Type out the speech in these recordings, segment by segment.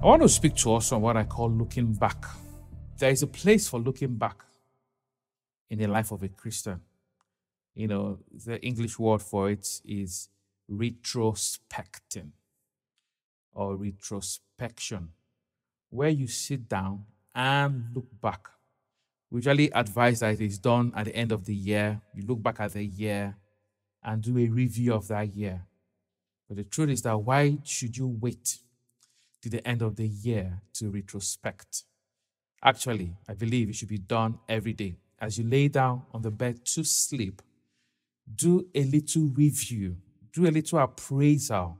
I want to speak to us on what I call looking back. There is a place for looking back in the life of a Christian. You know, the English word for it is retrospecting or retrospection, where you sit down and look back. We usually advise that it is done at the end of the year. You look back at the year and do a review of that year. But the truth is that why should you wait to the end of the year to retrospect? Actually, I believe it should be done every day. As you lay down on the bed to sleep, do a little review, do a little appraisal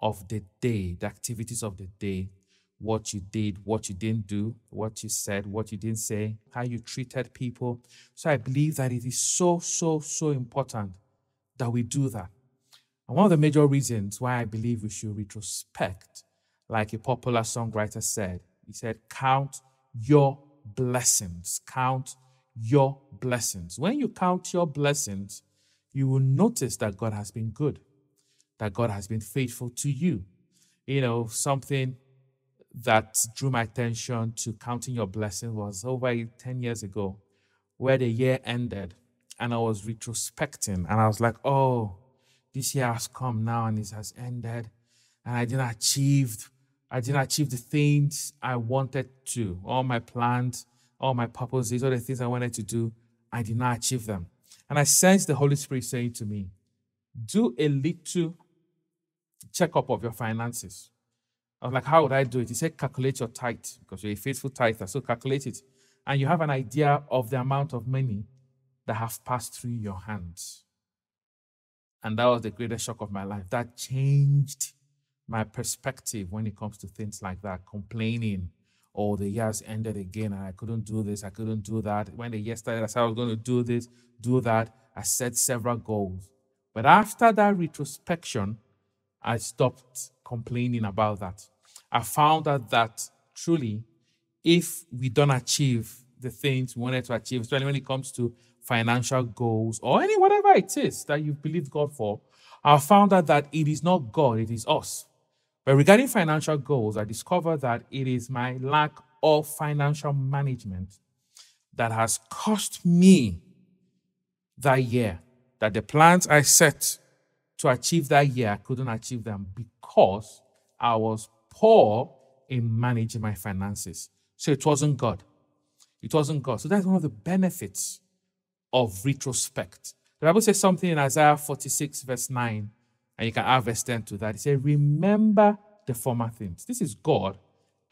of the day, the activities of the day, what you did, what you didn't do, what you said, what you didn't say, how you treated people. So I believe that it is so important that we do that. And one of the major reasons why I believe we should retrospect, like a popular songwriter said, he said, count your blessings. Count your blessings. When you count your blessings, you will notice that God has been good, that God has been faithful to you. You know, something that drew my attention to counting your blessings was over 10 years ago, where the year ended, and I was retrospecting, and I was like, oh, this year has come now, and it has ended, and I didn't achieve the things I wanted to. All my plans, all my purposes, all the things I wanted to do, I did not achieve them. And I sensed the Holy Spirit saying to me, do a little checkup of your finances. I was like, how would I do it? He said, calculate your tithe, because you're a faithful tither, so calculate it. And you have an idea of the amount of money that have passed through your hands. And that was the greatest shock of my life. That changed my perspective when it comes to things like that, complaining, oh, the year's ended again, and I couldn't do this, I couldn't do that. When the year started, I said I was going to do this, do that. I set several goals. But after that retrospection, I stopped complaining about that. I found out that truly, if we don't achieve the things we wanted to achieve, especially when it comes to financial goals or any whatever it is that you believe God for, I found out that it is not God, it is us. But regarding financial goals, I discovered that it is my lack of financial management that has cost me that year, that the plans I set to achieve that year, I couldn't achieve them because I was poor in managing my finances. So it wasn't God. It wasn't God. So that's one of the benefits of retrospect. The Bible says something in Isaiah 46, verse 9, and you can add verse 10 to that. It says, remember the former things. This is God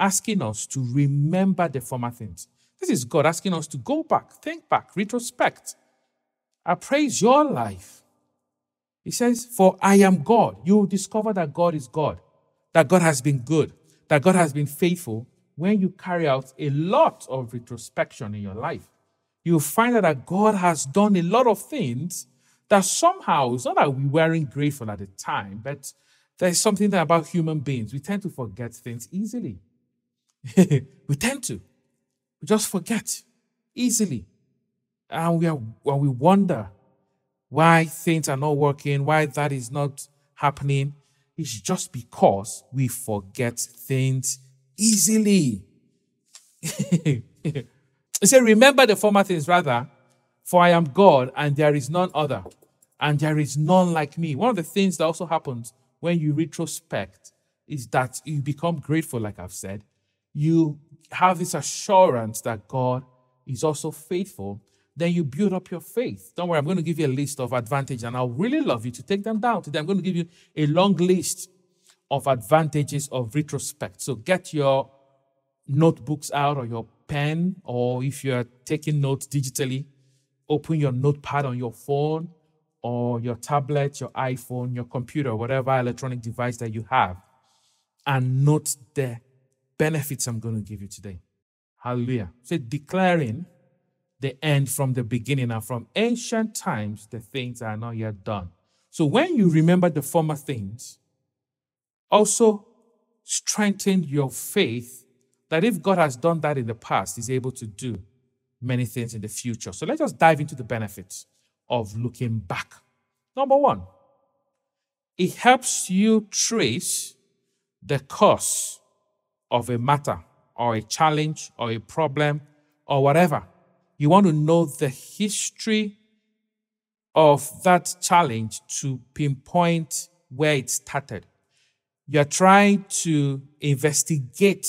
asking us to remember the former things. This is God asking us to go back, think back, retrospect. Appraise your life. He says, for I am God. You will discover that God is God, that God has been good, that God has been faithful. When you carry out a lot of retrospection in your life, you'll find out that God has done a lot of things that somehow, it's not that we weren't grateful at the time, but there's something that about human beings. We tend to forget things easily. We just forget easily. And we wonder why things are not working, why that is not happening. It's just because we forget things easily. It said, remember the former things rather, for I am God and there is none other, and there is none like me. One of the things that also happens when you retrospect is that you become grateful, like I've said. You have this assurance that God is also faithful. Then you build up your faith. Don't worry, I'm going to give you a list of advantages, and I'll really love you to take them down today. I'm going to give you a long list of advantages of retrospect. So get your notebooks out or your pen, or if you're taking notes digitally, open your notepad on your phone or your tablet, your iPhone, your computer, whatever electronic device that you have, and note the benefits I'm going to give you today. Hallelujah. So declaring the end from the beginning and from ancient times, the things are not yet done. So when you remember the former things, also strengthen your faith that if God has done that in the past, he's able to do many things in the future. So let's just dive into the benefits of looking back. Number one, it helps you trace the course of a matter or a challenge or a problem or whatever. You want to know the history of that challenge to pinpoint where it started. You're trying to investigate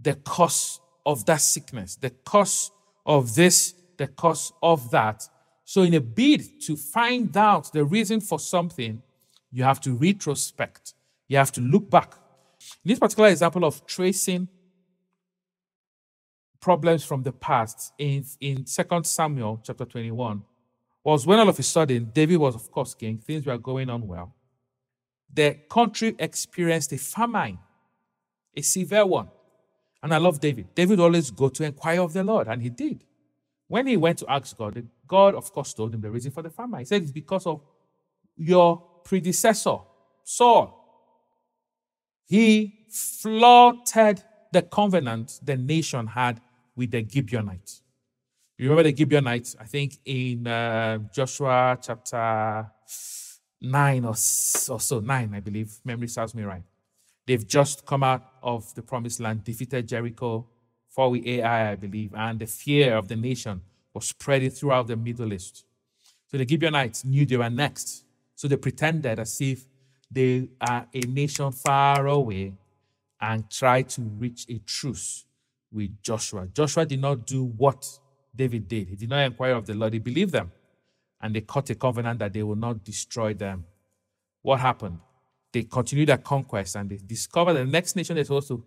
the cause of that sickness, the cause of this, the cause of that. So in a bid to find out the reason for something, you have to retrospect. You have to look back. In this particular example of tracing problems from the past in 2 Samuel chapter 21, was when all of a sudden, David was, of course, king. Things were going on well. The country experienced a famine, a severe one. And I love David. David always go to inquire of the Lord, and he did. When he went to ask God, God, of course, told him the reason for the famine. He said, it's because of your predecessor, Saul. He flouted the covenant the nation had with the Gibeonites. You remember the Gibeonites, I think, in Joshua chapter 9 or so, 9, I believe. Memory serves me right. They've just come out of the promised land, defeated Jericho, fought with Ai, I believe, and the fear of the nation was spreading throughout the Middle East. So the Gibeonites knew they were next. So they pretended as if they are a nation far away and tried to reach a truce with Joshua. Joshua did not do what David did. He did not inquire of the Lord. He believed them. And they cut a covenant that they will not destroy them. What happened? They continued their conquest, and they discovered the next nation they supposed to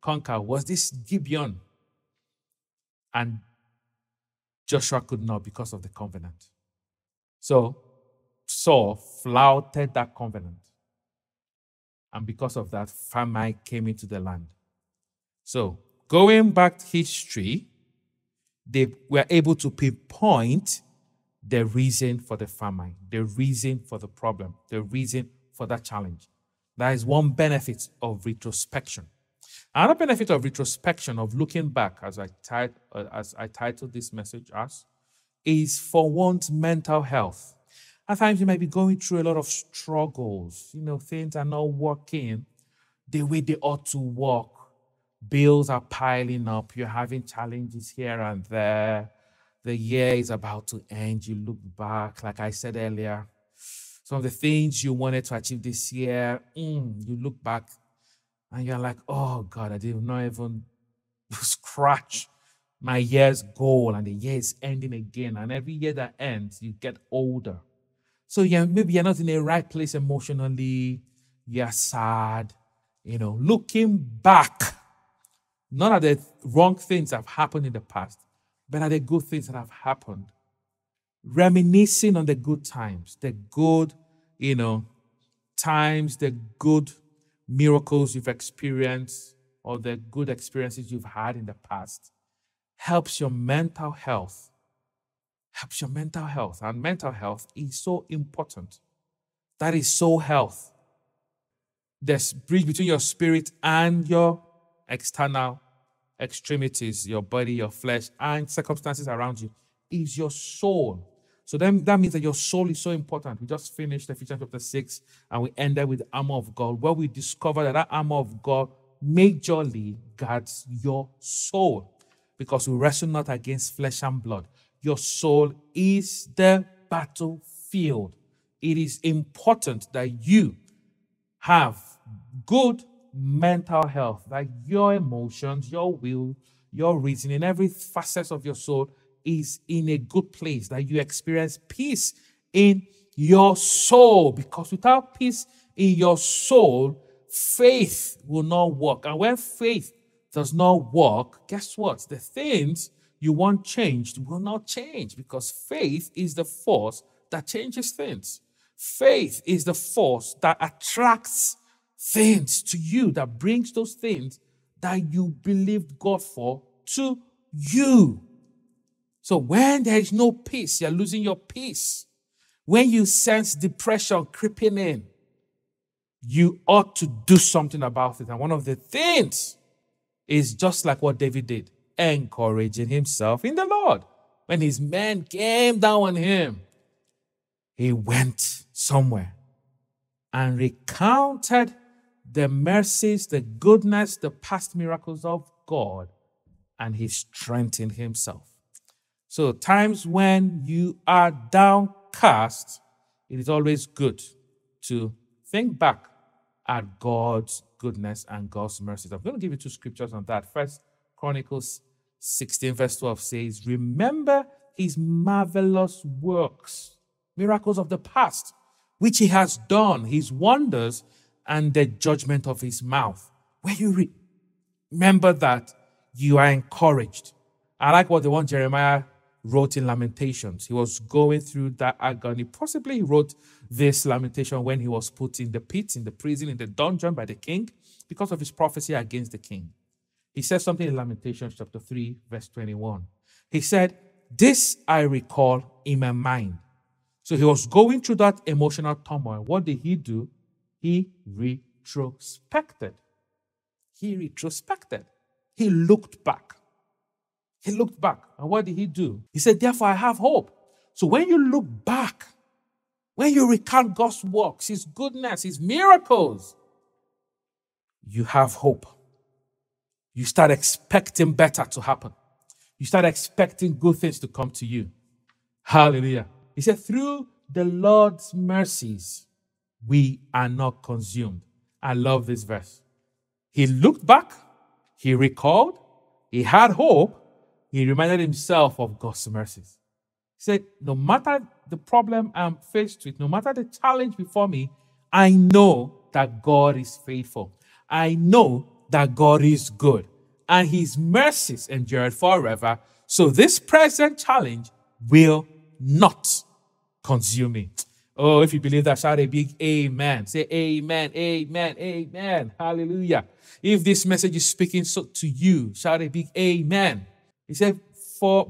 conquer was this Gibeon. And Joshua could not because of the covenant. So Saul flouted that covenant. And because of that, famine came into the land. So going back to history, they were able to pinpoint the reason for the famine, the reason for the problem, the reason for that challenge. That is one benefit of retrospection. Another benefit of retrospection, of looking back, as I titled this message as, is for one's mental health. At times you might be going through a lot of struggles. You know, things are not working the way they ought to work. Bills are piling up. You're having challenges here and there. The year is about to end. You look back, like I said earlier. Some of the things you wanted to achieve this year, you look back and you're like, oh God, I did not even scratch my year's goal, and the year is ending again. And every year that ends, you get older. So maybe you're not in the right place emotionally. You're sad. You know, looking back, none of the wrong things have happened in the past, but are the good things that have happened. Reminiscing on the good times, the good, times, the good miracles you've experienced or the good experiences you've had in the past helps your mental health. Helps your mental health. And mental health is so important. That is soul health. There's a bridge between your spirit and your external extremities, your body, your flesh, and circumstances around you, is your soul. So then that means that your soul is so important. We just finished Ephesians chapter 6, and we ended with the armor of God, where we discover that that armor of God majorly guards your soul, because we wrestle not against flesh and blood. Your soul is the battlefield. It is important that you have good mental health, like your emotions, your will, your reasoning, every facet of your soul is in a good place, that you experience peace in your soul. Because without peace in your soul, faith will not work. And when faith does not work, guess what? The things you want changed will not change, because faith is the force that changes things. Faith is the force that attracts things to you, that brings those things that you believed God for to you. So when there is no peace, you're losing your peace. When you sense depression creeping in, you ought to do something about it. And one of the things is just like what David did, encouraging himself in the Lord. When his men came down on him, he went somewhere and recounted the mercies, the goodness, the past miracles of God, and he strengthened himself. So times when you are downcast, it is always good to think back at God's goodness and God's mercies. I'm going to give you two scriptures on that. First Chronicles 16 verse 12 says, remember his marvelous works, miracles of the past, which he has done, his wonders, and the judgment of his mouth. When you remember that, you are encouraged. I like what the one Jeremiah wrote in Lamentations. He was going through that agony. Possibly he wrote this lamentation when he was put in the pit, in the prison, in the dungeon by the king, because of his prophecy against the king. He said something in Lamentations chapter 3, verse 21. He said, this I recall in my mind. So he was going through that emotional turmoil. What did he do? He retrospected. He retrospected. He looked back. He looked back. And what did he do? He said, therefore, I have hope. So when you look back, when you recount God's works, his goodness, his miracles, you have hope. You start expecting better to happen. You start expecting good things to come to you. Hallelujah. He said, through the Lord's mercies, we are not consumed. I love this verse. He looked back. He recalled. He had hope. He reminded himself of God's mercies. He said, no matter the problem I'm faced with, no matter the challenge before me, I know that God is faithful. I know that God is good, and his mercies endure forever. So this present challenge will not consume me. Oh, if you believe that, shout a big amen. Say amen, amen, amen. Hallelujah. If this message is speaking to you, shout a big amen. He said,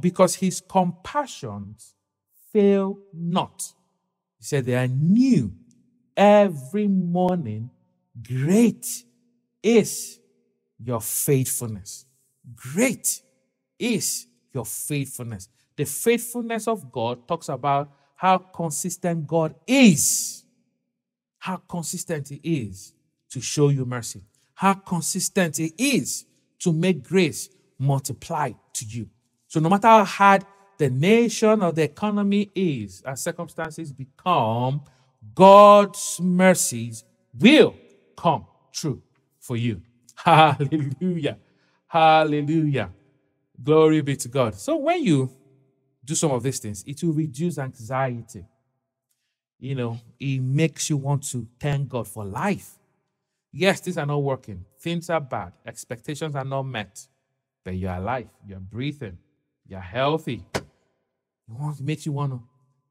because his compassions fail not. He said, they are new every morning. Great is your faithfulness. Great is your faithfulness. The faithfulness of God talks about how consistent God is. How consistent he is to show you mercy. How consistent he is to make grace multiply to you. So no matter how hard the nation or the economy is, as circumstances become, God's mercies will come true for you. Hallelujah. Hallelujah. Glory be to God. So when you do some of these things, it will reduce anxiety. You know, it makes you want to thank God for life. Yes, things are not working. Things are bad. Expectations are not met. But you're alive, you're breathing, you're healthy. It makes you want to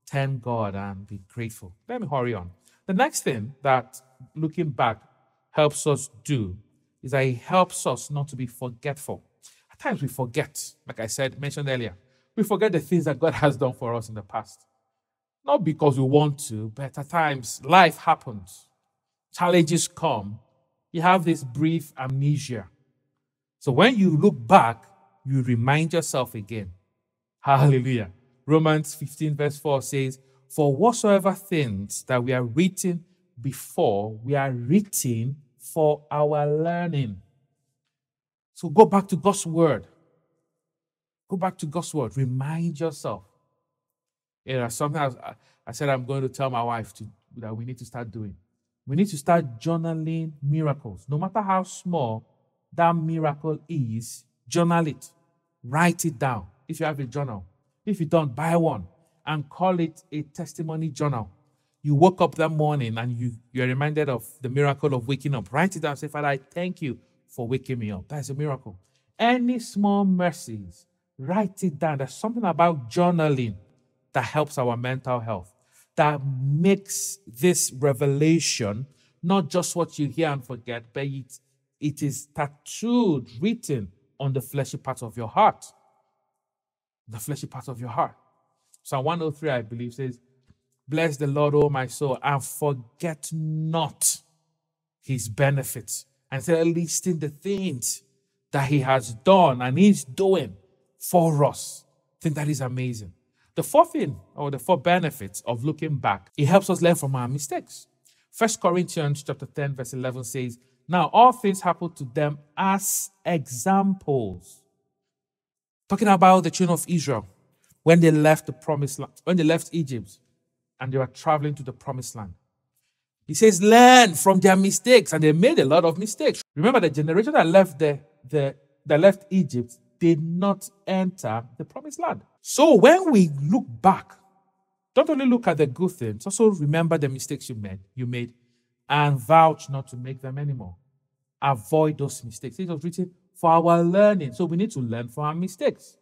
thank God and be grateful. Let me hurry on. The next thing that looking back helps us do is that it helps us not to be forgetful. At times we forget, like I said, mentioned earlier, we forget the things that God has done for us in the past. Not because we want to, but at times life happens. Challenges come. You have this brief amnesia. So when you look back, you remind yourself again. Hallelujah. Romans 15 verse 4 says, for whatsoever things that we are written before, we are written for our learning. So go back to God's word. Go back to God's word. Remind yourself. You know, sometimes I said I'm going to tell my wife that we need to start doing. We need to start journaling miracles. No matter how small that miracle is, journal it. Write it down. If you have a journal. If you don't, buy one and call it a testimony journal. You woke up that morning and you're reminded of the miracle of waking up. Write it down and say, Father, I thank you for waking me up. That's a miracle. Any small mercies, write it down. There's something about journaling that helps our mental health, that makes this revelation not just what you hear and forget, but it is tattooed, written on the fleshy part of your heart. The fleshy part of your heart. Psalm 103, I believe, says, bless the Lord, O my soul, and forget not his benefits. And so listing the things that he has done and is doing for us. I think that is amazing. The fourth thing, or the four benefits of looking back, it helps us learn from our mistakes. First Corinthians chapter 10, verse 11 says, Now, all things happened to them as examples. Talking about the children of Israel, when they left the promised land, when they left Egypt, and they were traveling to the promised land. He says, learn from their mistakes, and they made a lot of mistakes. Remember, the generation that left left Egypt did not enter the promised land. So when we look back, don't only look at the good things, also remember the mistakes you made, and vouch not to make them anymore. Avoid those mistakes. It was written for our learning, so we need to learn from our mistakes.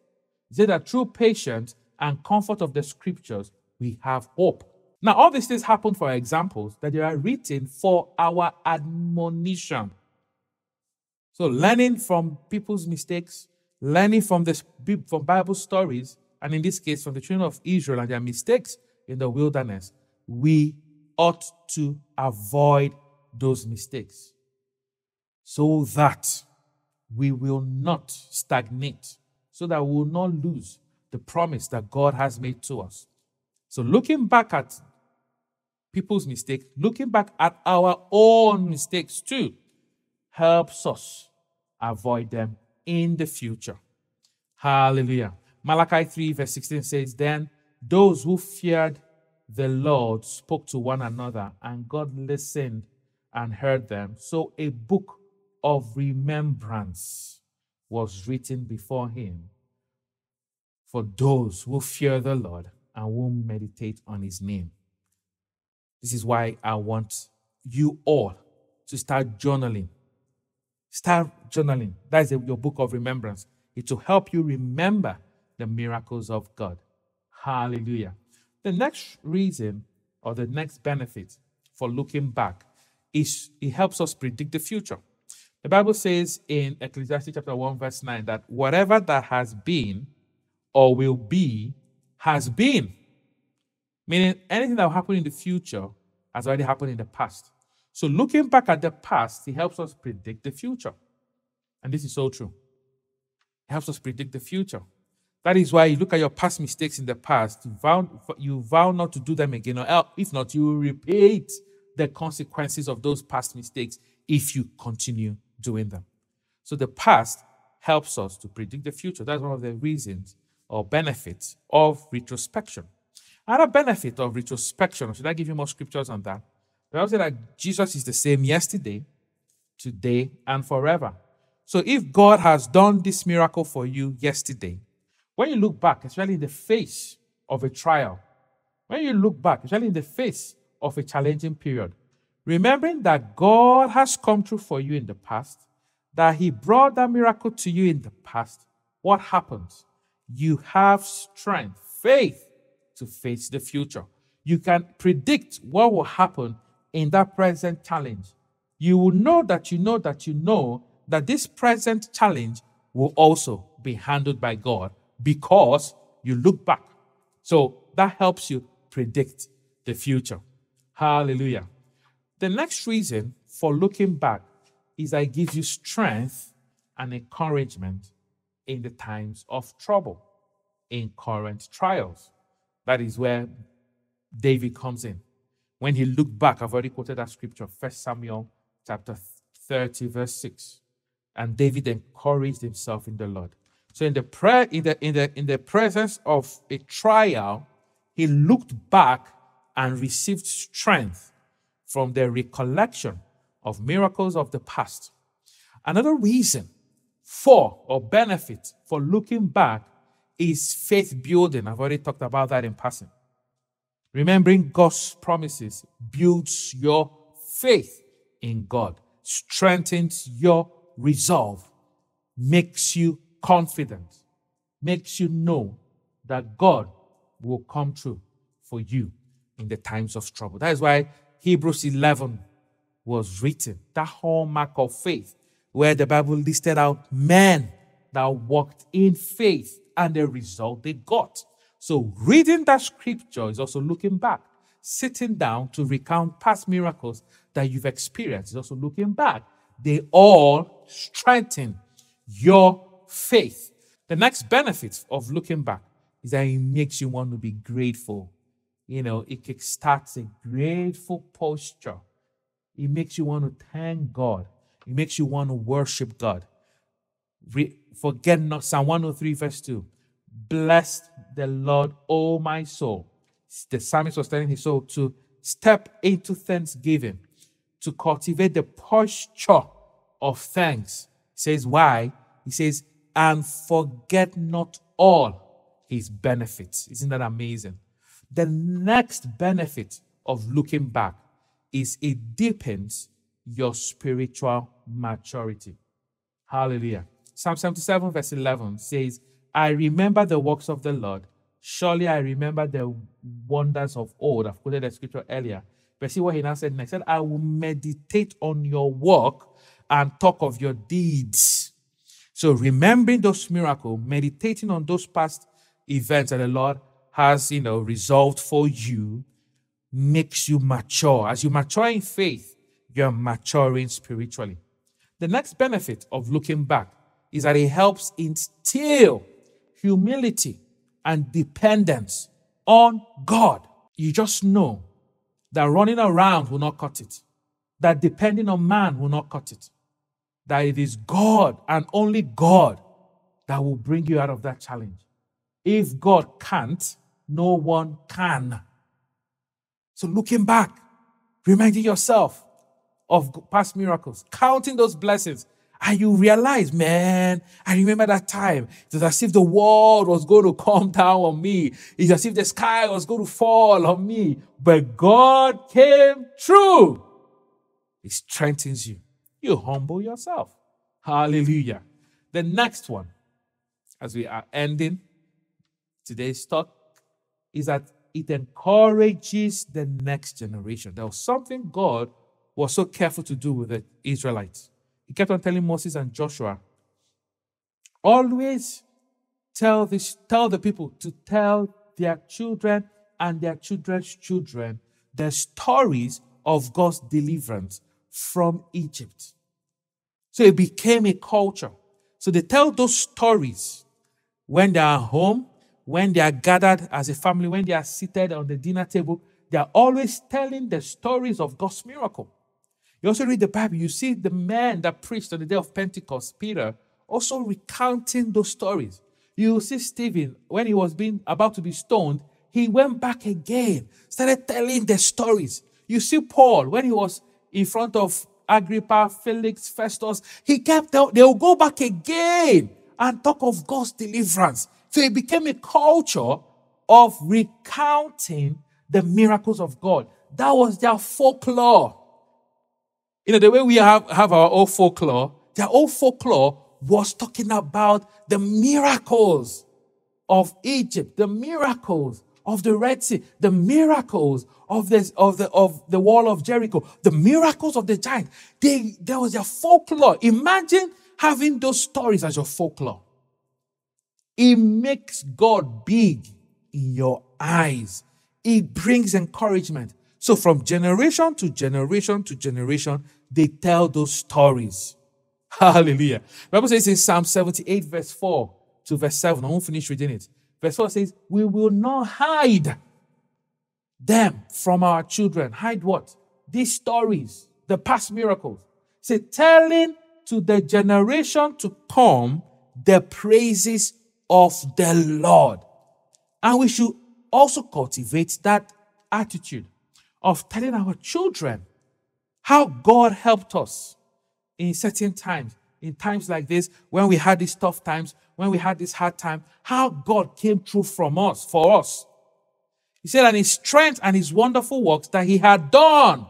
He said that through patience and comfort of the scriptures, we have hope. Now, all these things happen for examples, that they are written for our admonition. So learning from people's mistakes, learning from Bible stories, and in this case, from the children of Israel and their mistakes in the wilderness, we ought to avoid those mistakes so that we will not stagnate, so that we will not lose the promise that God has made to us. So looking back at people's mistakes, looking back at our own mistakes too, helps us avoid them in the future. Hallelujah. Malachi 3 verse 16 says, then those who feared the Lord spoke to one another, and God listened and heard them. So a book of remembrance was written before him for those who fear the Lord and will meditate on his name. This is why I want you all to start journaling. Start journaling. That is your book of remembrance. It will help you remember the miracles of God. Hallelujah. The next reason, or the next benefit for looking back, is it helps us predict the future. The Bible says in Ecclesiastes chapter 1 verse 9 that whatever that has been or will be has been. Meaning anything that will happen in the future has already happened in the past. So looking back at the past, it helps us predict the future. And this is so true. It helps us predict the future. That is why you look at your past mistakes in the past, you vow not to do them again, or if not, you will repeat the consequences of those past mistakes if you continue doing them. So the past helps us to predict the future. That's one of the reasons or benefits of retrospection. Another benefit of retrospection, should I give you more scriptures on that? The Bible says that Jesus is the same yesterday, today, and forever. So if God has done this miracle for you yesterday, when you look back, especially in the face of a trial, when you look back, especially in the face of a challenging period, remembering that God has come through for you in the past, that he brought that miracle to you in the past, what happens? You have strength, faith to face the future. You can predict what will happen in that present challenge. You will know that you know that you know that this present challenge will also be handled by God, because you look back. So that helps you predict the future. Hallelujah. The next reason for looking back is that it gives you strength and encouragement in the times of trouble, in current trials. That is where David comes in. When he looked back, I've already quoted that scripture, 1 Samuel chapter 30, verse 6. And David encouraged himself in the Lord. So in the presence of a trial, he looked back and received strength from the recollection of miracles of the past. Another reason for or benefit for looking back is faith building. I've already talked about that in passing. Remembering God's promises builds your faith in God, strengthens your resolve, makes you confident, makes you know that God will come through for you in the times of trouble. That is why Hebrews 11 was written, that hallmark of faith, where the Bible listed out men that walked in faith and the result they got. So reading that scripture is also looking back. Sitting down to recount past miracles that you've experienced is also looking back. They all strengthen your faith. The next benefit of looking back is that it makes you want to be grateful. You know, it kickstarts a grateful posture. It makes you want to thank God. It makes you want to worship God. Forget not, Psalm 103 verse 2. Bless the Lord, O my soul. The psalmist was telling his soul to step into thanksgiving, to cultivate the posture of thanks. He says, why? He says, and forget not all his benefits. Isn't that amazing? The next benefit of looking back is it deepens your spiritual maturity. Hallelujah. Psalm 77 verse 11 says, I remember the works of the Lord. Surely I remember the wonders of old. I've quoted the scripture earlier. But see what he now said next. He said, I will meditate on your work and talk of your deeds. So remembering those miracles, meditating on those past events that the Lord has, resolved for you, makes you mature. As you mature in faith, you're maturing spiritually. The next benefit of looking back is that it helps instill humility and dependence on God. You just know that running around will not cut it, that depending on man will not cut it, that it is God and only God that will bring you out of that challenge. If God can't, no one can. So looking back, reminding yourself of past miracles, counting those blessings, and you realize, man, I remember that time. It's as if the world was going to come down on me. It's as if the sky was going to fall on me. But God came through. It strengthens you. You humble yourself. Hallelujah. The next one, as we are ending today's talk, is that it encourages the next generation. There was something God was so careful to do with the Israelites. He kept on telling Moses and Joshua, always tell the people to tell their children and their children's children the stories of God's deliverance from Egypt. So it became a culture. So they tell those stories when they are home, when they are gathered as a family, when they are seated on the dinner table. They are always telling the stories of God's miracle. You also read the Bible, you see the man that preached on the day of Pentecost, Peter, also recounting those stories. You see Stephen, when he was about to be stoned, he went back again, started telling the stories. You see Paul, when he was in front of Agrippa, Felix, Festus, he kept out, they'll go back again and talk of God's deliverance. So it became a culture of recounting the miracles of God. That was their folklore. The way we have our old folklore, their old folklore was talking about the miracles of Egypt, the miracles of the Red Sea, the miracles of the wall of Jericho, the miracles of the giant. That was their folklore. Imagine having those stories as your folklore. It makes God big in your eyes. It brings encouragement. So from generation to generation to generation, they tell those stories. Hallelujah. The Bible says in Psalm 78, verse 4 to verse 7. I won't finish reading it. Verse 4 says, we will not hide them from our children. Hide what? These stories, the past miracles. Say, telling to the generation to come the praises of the Lord. And we should also cultivate that attitude of telling our children how God helped us in certain times, in times like this, when we had these tough times, when we had this hard time, how God came through for us. He said, and his strength and his wonderful works that he had done,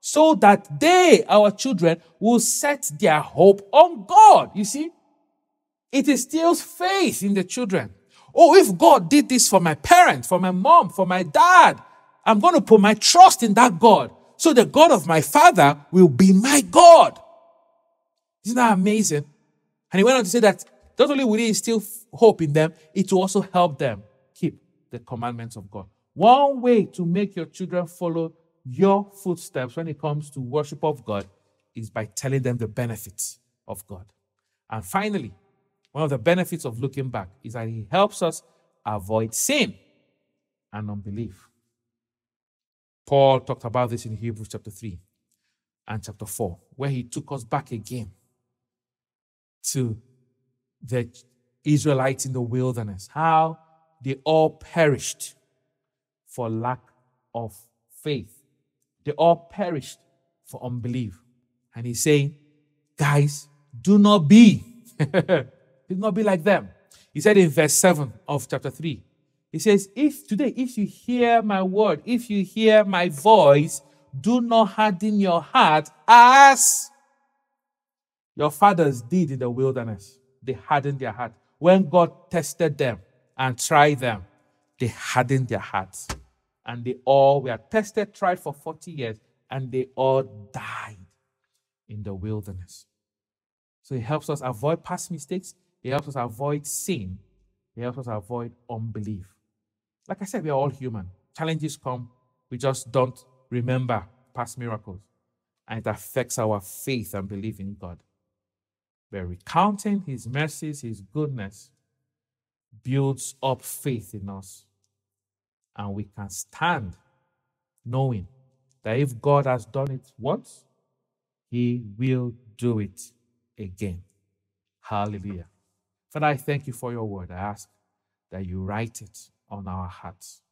so that they, our children, will set their hope on God. You see, it instills faith in the children. Oh, if God did this for my parents, for my mom, for my dad, I'm going to put my trust in that God. So the God of my father will be my God. Isn't that amazing? And he went on to say that not only will he instill hope in them, it will also help them keep the commandments of God. One way to make your children follow your footsteps when it comes to worship of God is by telling them the benefits of God. And finally, one of the benefits of looking back is that he helps us avoid sin and unbelief. Paul talked about this in Hebrews chapter 3. and chapter 4, where he took us back again to the Israelites in the wilderness, how they all perished for lack of faith. They all perished for unbelief. And he's saying, guys, do not be like them. He said in verse 7 of chapter 3, he says, if you hear my voice, do not harden your heart as your fathers did in the wilderness. They hardened their heart. When God tested them and tried them, they hardened their hearts. And they all were tested, tried for 40 years, and they all died in the wilderness. So it helps us avoid past mistakes. It helps us avoid sin. It helps us avoid unbelief. Like I said, we are all human. Challenges come. We just don't remember past miracles. And it affects our faith and belief in God. But recounting his mercies, his goodness, builds up faith in us. And we can stand knowing that if God has done it once, he will do it again. Hallelujah. Father, I thank you for your word. I ask that you write it on our hearts.